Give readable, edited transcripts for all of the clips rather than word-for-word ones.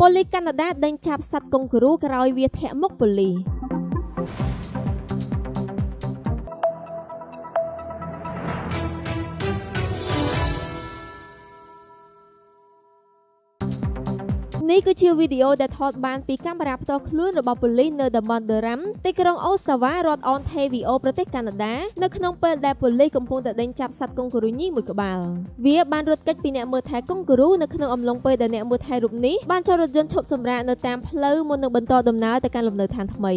Police Canada ដេញ ចាប់ សត្វ កុងគូរូ ក្រោយ វា ធាក់ មុខ ប៉ូលីស នេះគឺជាវីដេអូ ដែល ថត បាន ពី កាមេរ៉ា ផ្ទាល់ ខ្លួន របស់ ប៉ូលីស នៅ តំបន់ Durham ទី ក្រុង Oshawa រដ្ឋ Ontario ប្រទេស កាណាដា នៅ ក្នុង ពេល ដែល ប៉ូលីស កំពុង តែ ដេញ ចាប់ សត្វ កុងគូរូ ញី មួយ ក្បាល វា បាន រត់ គេច ពី អ្នក មើល ថែ កុងគូរូ នៅ ក្នុង អំឡុង ពេល ដែល អ្នក មើល ថែ រូប នេះ បាន ចូល រថ យន្ត ឈប់ សម្រាក នៅ តាម ផ្លូវ មុន នឹង បន្ត ដំណើរ ទៅ កាន់ លំនៅ ឋាន ថ្មី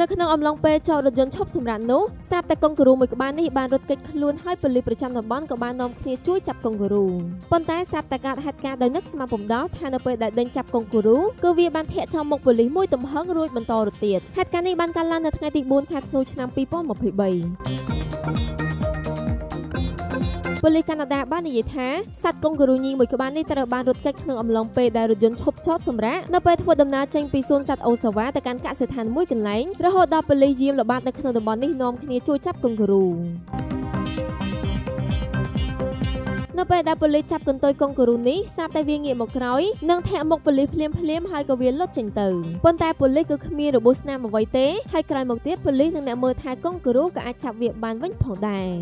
នៅក្នុងអំឡុងពេលចោតរថយន្តឈប់សម្រាកនោះស្រាប់តែកុងគូរូមួយក្បាលនេះបានរត់គេចខ្លួនហើយប៉ូលីសប្រចាំតំបន់ក៏បាននាំគ្នាជួយចាប់កុងគូរូប៉ុន្តែស្រាប់តែការហេតុការណ៍ដោយនឹកស្មារតីបំដោះថានៅពេលដែលដេញចាប់កុងគូរូគឺវាបានធាក់ចោលមុកប៉ូលីសមួយទំហឹងរួចបន្តរត់ទៀតហេតុការណ៍នេះបានកើតឡើងនៅថ្ងៃទី 4 ខែធ្នូឆ្នាំ 2023 ប៉ូលីសកាណាដាបាននិយាយថាសត្វកុងគូរូញីមួយក្បាលនេះត្រូវបានរត់គេចក្នុងអំឡុងពេលដែលរថយន្តឈប់ចោតសម្រាកនៅពេលធ្វើដំណើរចេញពីសួនសត្វអូសាវ៉ាទៅកាន់កសិដ្ឋានមួយកន្លែងរហូតដល់ប៉ូលីសយាមល្បាតនៅក្នុងតំបន់នេះនាំគ្នាជួយចាប់កុងគូរូនៅពេលដែលប៉ូលីសចាប់កន្ទុយកុងគូរូនេះស្រាប់តែវាងាកមកក្រោយនិងធាក់មកប៉ូលីសភ្លាមៗហើយក៏វាលុតចេញទៅប៉ុន្តែប៉ូលីសក៏គ្មានរបួសស្នាមអ្វីទេហើយក្រោយមកទៀតប៉ូលីសនិងអ្នកមើលថែកុងគូរូក៏អាចចាប់វាបានវិញផងដែរ